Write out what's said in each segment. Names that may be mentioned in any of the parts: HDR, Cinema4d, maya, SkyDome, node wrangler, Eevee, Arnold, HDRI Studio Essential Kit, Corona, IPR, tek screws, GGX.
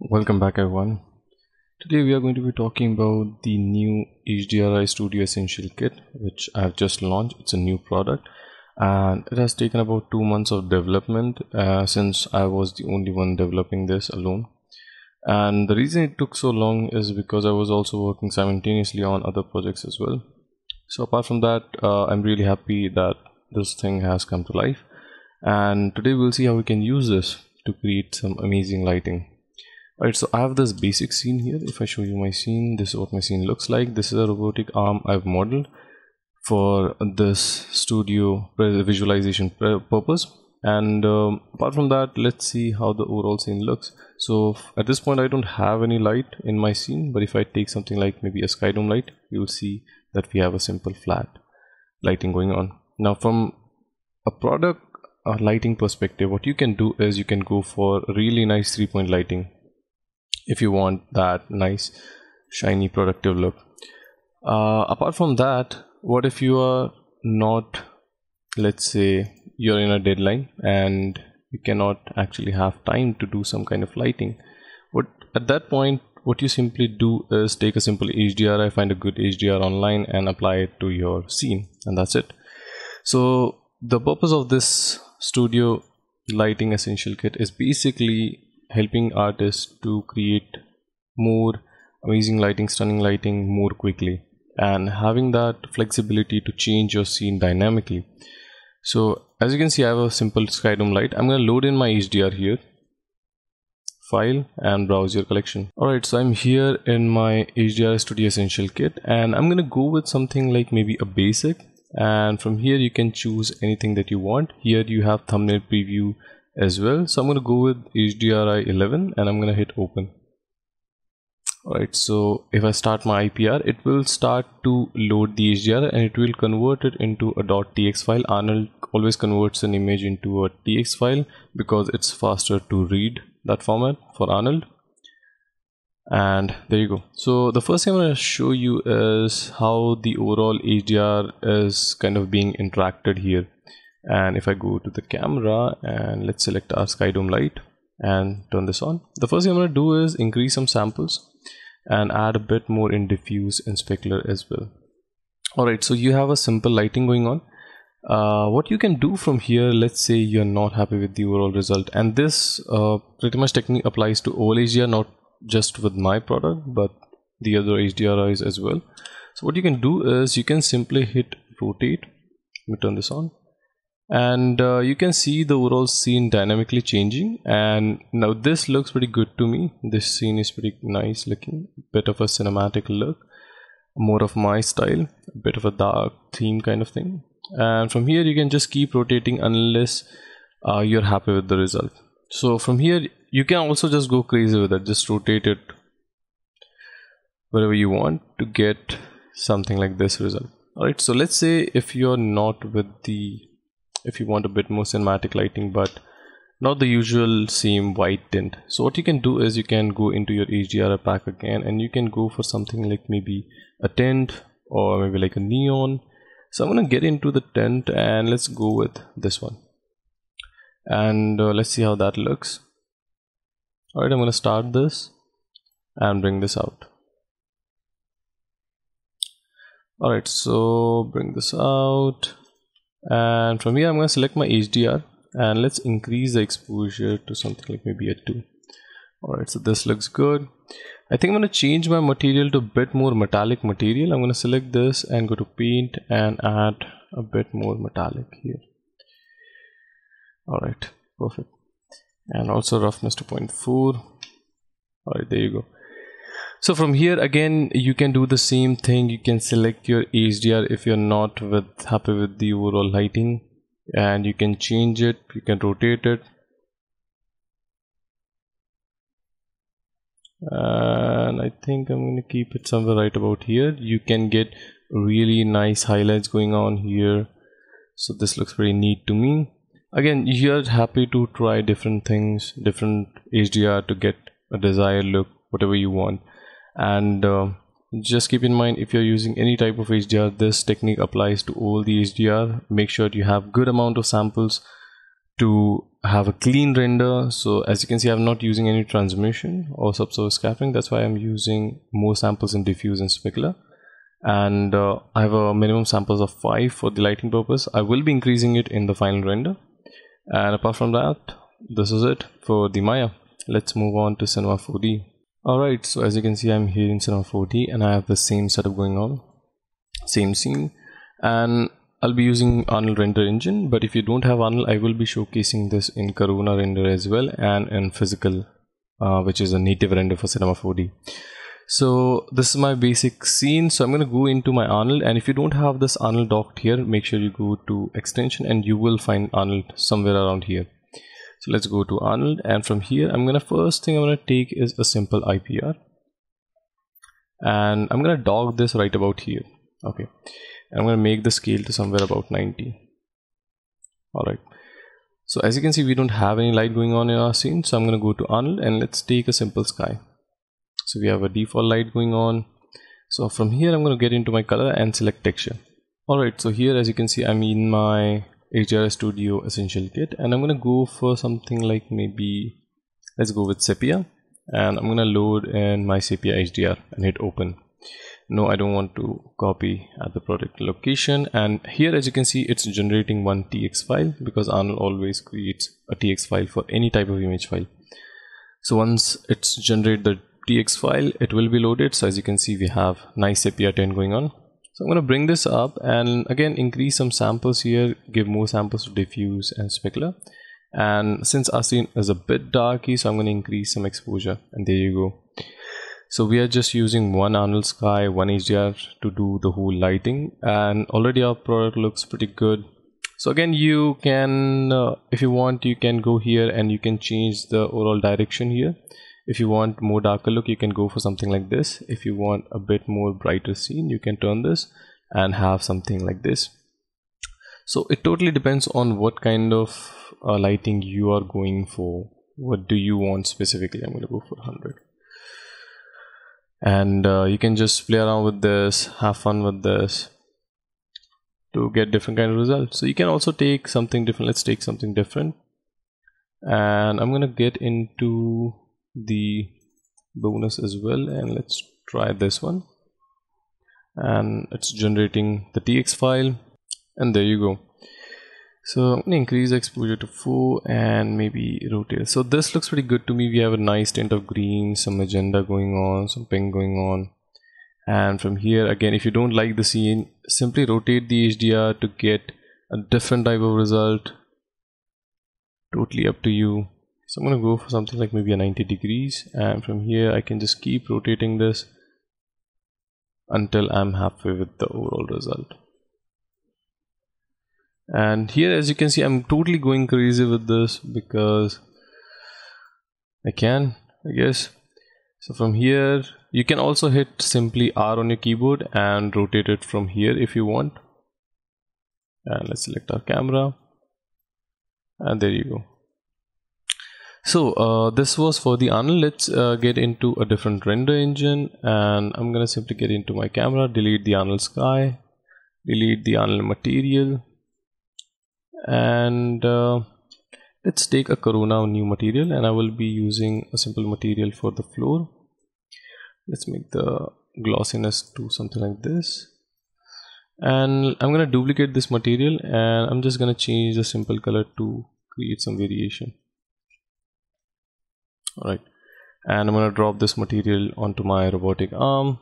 Welcome back everyone. Today we are going to be talking about the new HDRI Studio Essential Kit, which I have just launched. It's a new product and it has taken about 2 months of development since I was the only one developing this alone. And the reason it took so long is because I was also working simultaneously on other projects as well. So apart from that, I'm really happy that this thing has come to life. And today we'll see how we can use this to create some amazing lighting. Alright, so I have this basic scene here. If I show you my scene, this is what my scene looks like. This is a robotic arm I've modeled for this studio visualization purpose. And apart from that, let's see how the overall scene looks. So at this point, I don't have any light in my scene, but if I take something like maybe a SkyDome light, you will see that we have a simple flat lighting going on. Now from a product lighting perspective, what you can do is you can go for really nice three-point lighting if you want that nice shiny productive look. Apart from that, what if you are not, let's say you're in a deadline and you cannot actually have time to do some kind of lighting? At that point, what you simply do is take a simple HDRI, find a good HDR online and apply it to your scene, and that's it. So the purpose of this Studio Lighting Essential Kit is basically helping artists to create more amazing lighting, stunning lighting more quickly, and having that flexibility to change your scene dynamically. So as you can see, I have a simple SkyDome light. I'm going to load in my HDR here, file and browse your collection. Alright, so I'm here in my HDRI Studio Essential Kit and I'm going to go with something like maybe a basic, and from here you can choose anything that you want. Here you have thumbnail preview as well, so I'm going to go with HDRI 11 and I'm going to hit open. Alright, so if I start my IPR, it will start to load the HDR and it will convert it into a .tx file. Arnold always converts an image into a .tx file because it's faster to read that format for Arnold. And there you go. So the first thing I'm going to show you is how the overall HDR is kind of being interacted here. And if I go to the camera and let's select our SkyDome light and turn this on, the first thing I'm going to do is increase some samples and add a bit more in diffuse and specular as well. Alright, so you have a simple lighting going on. What you can do from here, let's say you're not happy with the overall result, and this pretty much technique applies to all HDR, not just with my product but the other HDRIs as well. So what you can do is you can simply hit rotate. Let me turn this on. And you can see the overall scene dynamically changing, and now this looks pretty good to me. This scene is pretty nice looking, bit of a cinematic look, more of my style, a bit of a dark theme kind of thing. And from here you can just keep rotating unless you're happy with the result. So from here you can also just go crazy with it, just rotate it wherever you want to get something like this result. Alright, so let's say if you're not with the, if you want a bit more cinematic lighting but not the usual same white tint, so what you can do is you can go into your HDR pack again and you can go for something like maybe a tint or maybe like a neon. So I'm gonna get into the tint and let's go with this one, and let's see how that looks. Alright, I'm gonna start this and bring this out. Alright, so bring this out. And from here I'm going to select my HDR and let's increase the exposure to something like maybe a 2. Alright, so this looks good. I think I'm going to change my material to a bit more metallic material. I'm going to select this and go to paint and add a bit more metallic here. Alright, perfect. And also roughness to 0.4. Alright, there you go. So from here again you can do the same thing. You can select your HDR if you're not happy with the overall lighting, and you can change it, you can rotate it, and I think I'm gonna keep it somewhere right about here. You can get really nice highlights going on here, so this looks pretty neat to me. Again, you're happy to try different things, different HDR to get a desired look, whatever you want. And just keep in mind, if you're using any type of HDR, this technique applies to all the HDR. Make sure you have good amount of samples to have a clean render. So as you can see, I'm not using any transmission or subsurface scattering. That's why I'm using more samples in diffuse and specular. And I have a minimum samples of 5 for the lighting purpose. I will be increasing it in the final render. And apart from that, this is it for the Maya. Let's move on to cinema4d. Alright, so as you can see, I'm here in cinema4d and I have the same setup going on, same scene, and I'll be using Arnold render engine. But if you don't have Arnold, I will be showcasing this in Corona render as well, and in physical, which is a native render for cinema4d. So this is my basic scene. So I'm going to go into my Arnold, and if you don't have this Arnold docked here, make sure you go to extension and you will find Arnold somewhere around here. So let's go to Arnold, and from here I'm going to, first thing I'm going to take is a simple IPR, and I'm going to dock this right about here. Okay, I'm going to make the scale to somewhere about 90. Alright, so as you can see, we don't have any light going on in our scene. So I'm going to go to Arnold and let's take a simple sky. So we have a default light going on. So from here, I'm going to get into my color and select texture. Alright, so here as you can see, I'm in my HDRI Studio Essential Kit, and I'm going to go for something like, maybe let's go with sepia, and I'm going to load in my sepia HDR and hit open. No, I don't want to copy at the project location. And here as you can see, it's generating one TX file, because Arnold always creates a TX file for any type of image file. So once it's generated the TX file, it will be loaded. So as you can see, we have nice sepia 10 going on. So I'm going to bring this up and again increase some samples here, give more samples to diffuse and specular. And since our scene is a bit darky, so I'm going to increase some exposure, and there you go. So we are just using one Arnold sky, one HDR to do the whole lighting, and already our product looks pretty good. So again, you can, if you want, you can go here and you can change the overall direction here. If you want more darker look, you can go for something like this. If you want a bit more brighter scene, you can turn this and have something like this. So it totally depends on what kind of lighting you are going for. What do you want specifically? I'm going to go for 100. And you can just play around with this, have fun with this to get different kind of results. So you can also take something different. Let's take something different. And I'm going to get into the bonus as well, and let's try this one, and it's generating the TX file, and there you go. So I'm gonna increase exposure to 4 and maybe rotate. So this looks pretty good to me. We have a nice tint of green, some magenta going on, some pink going on. And from here, again, if you don't like the scene, simply rotate the HDR to get a different type of result. Totally up to you. So I'm going to go for something like maybe a 90 degrees, and from here I can just keep rotating this until I'm happy with the overall result. And here as you can see, I'm totally going crazy with this because I can, I guess. So from here you can also hit simply R on your keyboard and rotate it from here if you want. And let's select our camera, and there you go. So this was for the Arnold. Let's get into a different render engine, and I'm going to simply get into my camera, delete the Arnold sky, delete the Arnold material, and let's take a Corona new material, and I will be using a simple material for the floor. Let's make the glossiness to something like this, and I'm going to duplicate this material, and I'm just going to change the simple color to create some variation. Alright, and I'm going to drop this material onto my robotic arm,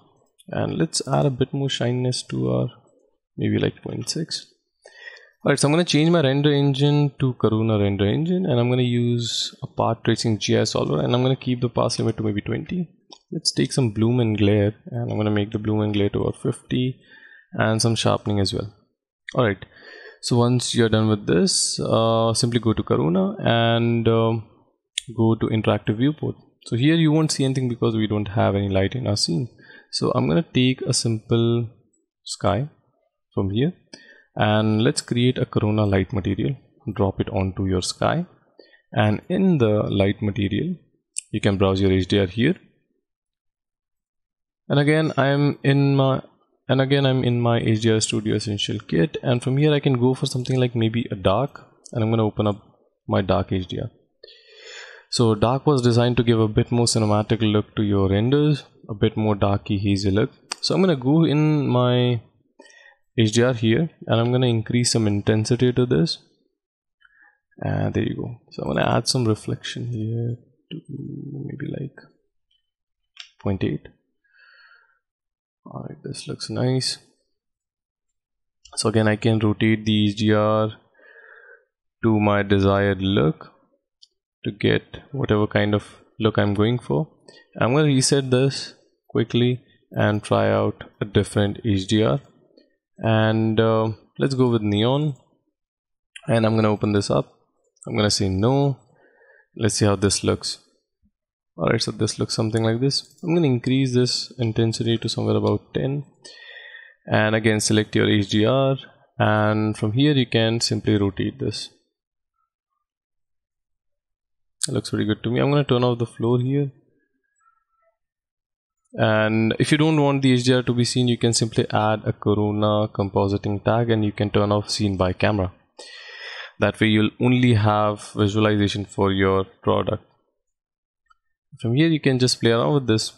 and let's add a bit more shininess to our, maybe like 0.6. Alright, so I'm going to change my render engine to Corona render engine, and I'm going to use a path tracing GI solver, and I'm going to keep the pass limit to maybe 20. Let's take some bloom and glare, and I'm going to make the bloom and glare to about 50 and some sharpening as well. Alright, so once you're done with this, simply go to Corona and go to interactive viewport. So here you won't see anything because we don't have any light in our scene. So I'm going to take a simple sky from here, and let's create a Corona light material, drop it onto your sky, and in the light material you can browse your HDR here, and again I'm in my HDR Studio Essential Kit, and from here I can go for something like maybe a dark, and I'm going to open up my dark HDR. So dark was designed to give a bit more cinematic look to your renders, a bit more darky, hazy look. So I'm going to go in my HDR here and I'm going to increase some intensity to this. And there you go. So I'm going to add some reflection here to maybe like 0.8. Alright, this looks nice. So again, I can rotate the HDR to my desired look to get whatever kind of look I'm going for. I'm going to reset this quickly and try out a different HDR, and let's go with neon, and I'm going to open this up. I'm going to say no. Let's see how this looks. Alright, so this looks something like this. I'm going to increase this intensity to somewhere about 10, and again select your HDR, and from here you can simply rotate this. It looks pretty good to me. I'm going to turn off the floor here, and if you don't want the HDR to be seen, you can simply add a Corona compositing tag and you can turn off scene by camera. That way you'll only have visualization for your product. From here you can just play around with this.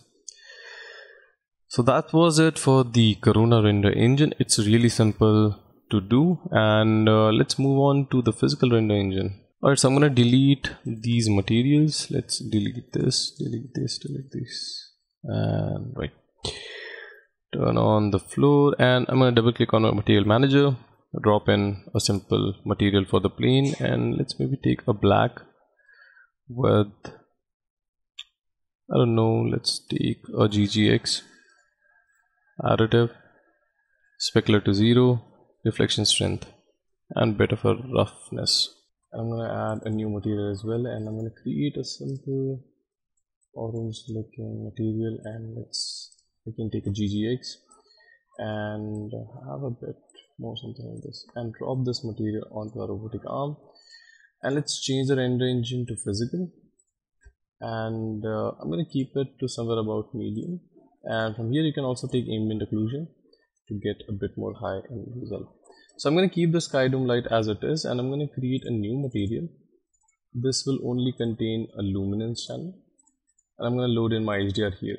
So that was it for the Corona render engine. It's really simple to do, and let's move on to the physical render engine. Alright, so I'm going to delete these materials. Let's delete this, delete this, delete this. And right, turn on the floor, and I'm going to double click on our material manager, drop in a simple material for the plane, and let's maybe take a black with, I don't know, let's take a GGX additive, specular to 0, reflection strength, and bit of a roughness. I'm going to add a new material as well, and I'm going to create a simple orange looking material, and we can take a GGX and have a bit more something like this, and drop this material onto our robotic arm, and let's change the render engine to physical, and I'm going to keep it to somewhere about medium, and from here you can also take ambient occlusion to get a bit more high end result. So I'm going to keep the SkyDome light as it is, and I'm going to create a new material. This will only contain a luminance channel. I'm going to load in my HDR here.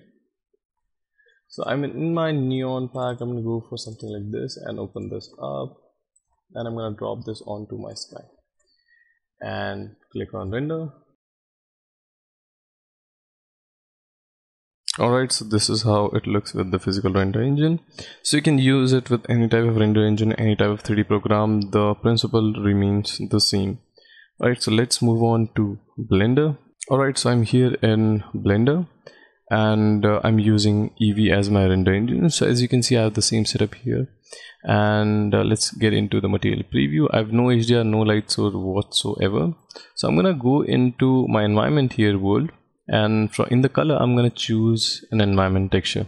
So I'm in my neon pack. I'm going to go for something like this and open this up, and I'm going to drop this onto my sky and click on render. Alright, so this is how it looks with the physical render engine. So you can use it with any type of render engine, any type of 3D program. The principle remains the same. Alright, so let's move on to Blender. Alright, so I'm here in Blender, and I'm using Eevee as my render engine. So as you can see, I have the same setup here, and let's get into the material preview. I have no HDR, no light source whatsoever. So I'm going to go into my environment here, world, and in the color, I'm going to choose an environment texture.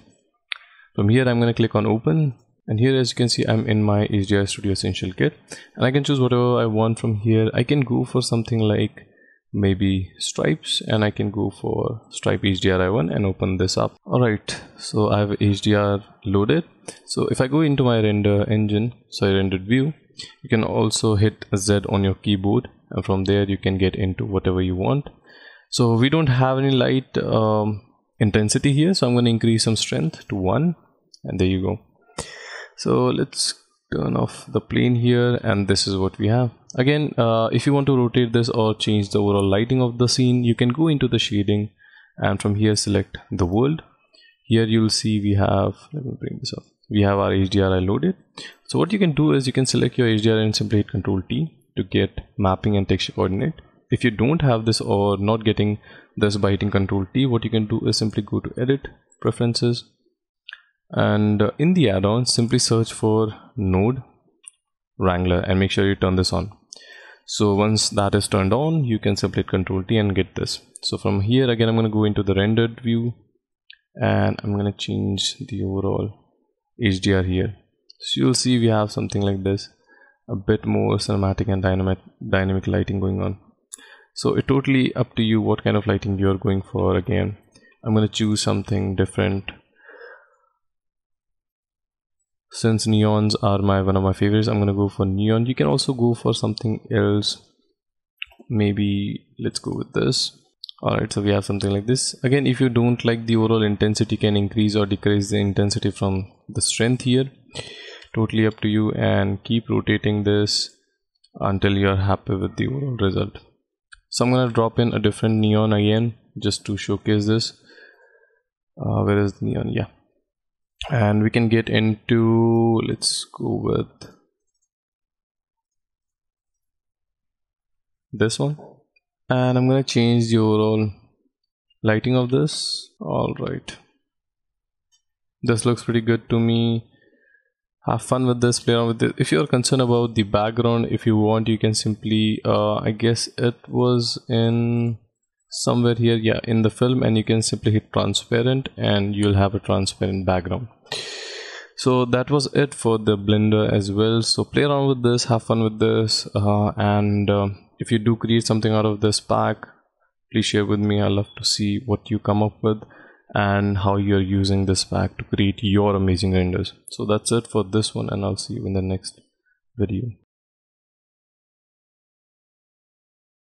From here, I'm going to click on open, and here as you can see, I'm in my HDRI Studio Essential Kit, and I can choose whatever I want from here. I can go for something like maybe stripes, and I can go for stripe HDRI1 and open this up. Alright, so I have HDR loaded. So if I go into my render engine, so I rendered view, you can also hit Z on your keyboard, and from there you can get into whatever you want. So we don't have any light intensity here, so I'm going to increase some strength to 1, and there you go. So let's turn off the plane here, and this is what we have. Again, if you want to rotate this or change the overall lighting of the scene, you can go into the shading, and from here select the world. Here you'll see we have, let me bring this up, we have our HDRI loaded. So what you can do is you can select your HDRI and simply hit Ctrl T to get mapping and texture coordinate. If you don't have this or not getting this by hitting Ctrl T, what you can do is simply go to edit, preferences, and in the add-on simply search for node wrangler and make sure you turn this on. So once that is turned on, you can simply hit Ctrl T and get this. So from here again, I'm going to go into the rendered view, and I'm going to change the overall HDR here. So you'll see we have something like this, a bit more cinematic and dynamic lighting going on. So it's totally up to you what kind of lighting you're going for. Again, I'm going to choose something different. Since neons are one of my favorites, I'm going to go for neon. You can also go for something else maybe let's go with this. Alright, so we have something like this. Again, if you don't like the overall intensity, can increase or decrease the intensity from the strength here. Totally up to you, and keep rotating this until you are happy with the overall result. So I'm gonna drop in a different neon again just to showcase this. Where is the neon? Yeah, and we can get into, let's go with this one, and I'm gonna change the overall lighting of this. All right, this looks pretty good to me. Have fun with this, play around with it. If you are concerned about the background, if you want, you can simply I guess it was in somewhere here, yeah, in the film, and you can simply hit transparent and you'll have a transparent background. So that was it for the Blender as well. So play around with this, have fun with this, and if you do create something out of this pack, please share with me. I love to see what you come up with and how you're using this pack to create your amazing renders. So that's it for this one, and I'll see you in the next video.